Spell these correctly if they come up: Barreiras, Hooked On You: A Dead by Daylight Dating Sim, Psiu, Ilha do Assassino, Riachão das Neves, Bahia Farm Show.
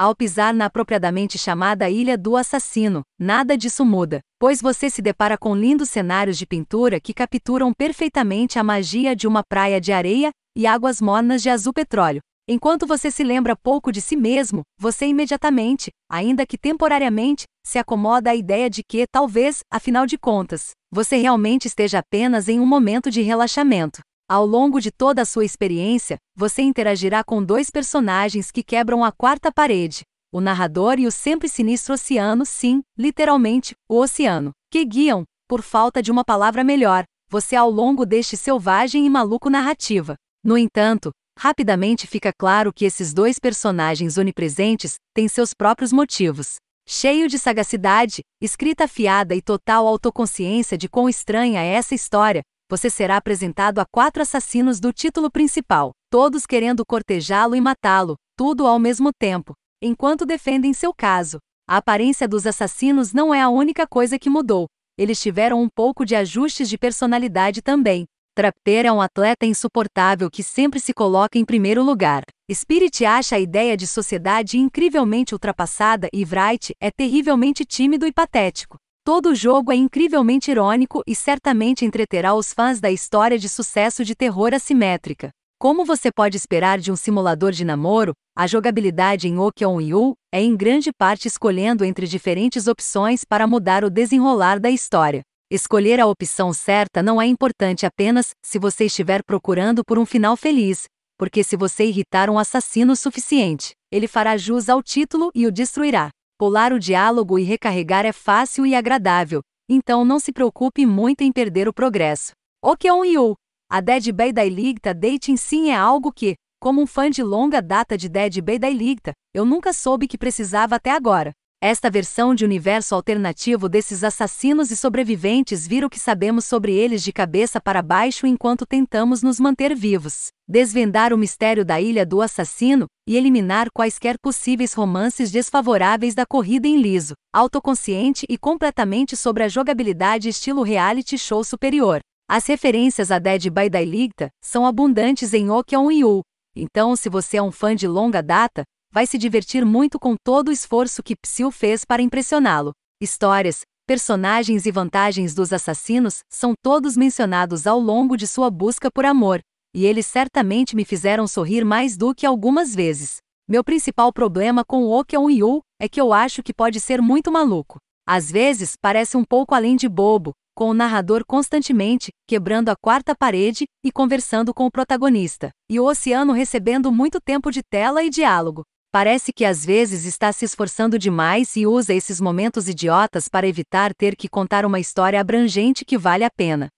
Ao pisar na apropriadamente chamada Ilha do Assassino, nada disso muda, pois você se depara com lindos cenários de pintura que capturam perfeitamente a magia de uma praia de areia e águas mornas de azul petróleo. Enquanto você se lembra pouco de si mesmo, você imediatamente, ainda que temporariamente, se acomoda à ideia de que, talvez, afinal de contas, você realmente esteja apenas em um momento de relaxamento. Ao longo de toda a sua experiência, você interagirá com dois personagens que quebram a quarta parede, o narrador e o sempre sinistro oceano, sim, literalmente, o oceano, que guiam, por falta de uma palavra melhor, você ao longo deste selvagem e maluco narrativa. No entanto, rapidamente fica claro que esses dois personagens onipresentes têm seus próprios motivos. Cheio de sagacidade, escrita afiada e total autoconsciência de quão estranha é essa história, você será apresentado a quatro assassinos do título principal, todos querendo cortejá-lo e matá-lo, tudo ao mesmo tempo, enquanto defendem seu caso. A aparência dos assassinos não é a única coisa que mudou. Eles tiveram um pouco de ajustes de personalidade também. Trapper é um atleta insuportável que sempre se coloca em primeiro lugar. Spirit acha a ideia de sociedade incrivelmente ultrapassada e Wright é terrivelmente tímido e patético. Todo o jogo é incrivelmente irônico e certamente entreterá os fãs da história de sucesso de terror assimétrica. Como você pode esperar de um simulador de namoro, a jogabilidade em Hooked On You é em grande parte escolhendo entre diferentes opções para mudar o desenrolar da história. Escolher a opção certa não é importante apenas se você estiver procurando por um final feliz, porque se você irritar um assassino o suficiente, ele fará jus ao título e o destruirá. Pular o diálogo e recarregar é fácil e agradável, então não se preocupe muito em perder o progresso. Hooked On You: A Dead by Daylight Dating Sim é algo que, como um fã de longa data de Dead by Daylight, eu nunca soube que precisava até agora. Esta versão de universo alternativo desses assassinos e sobreviventes vira o que sabemos sobre eles de cabeça para baixo enquanto tentamos nos manter vivos, desvendar o mistério da Ilha do Assassino e eliminar quaisquer possíveis romances desfavoráveis da corrida em liso, autoconsciente e completamente sobre a jogabilidade estilo reality show superior. As referências a Dead by Daylight são abundantes em Hooked On You, então se você é um fã de longa data, vai se divertir muito com todo o esforço que Psiu fez para impressioná-lo. Histórias, personagens e vantagens dos assassinos são todos mencionados ao longo de sua busca por amor, e eles certamente me fizeram sorrir mais do que algumas vezes. Meu principal problema com o Hooked On You é que eu acho que pode ser muito maluco. Às vezes parece um pouco além de bobo, com o narrador constantemente quebrando a quarta parede e conversando com o protagonista, e o oceano recebendo muito tempo de tela e diálogo. Parece que às vezes está se esforçando demais e usa esses momentos idiotas para evitar ter que contar uma história abrangente que vale a pena.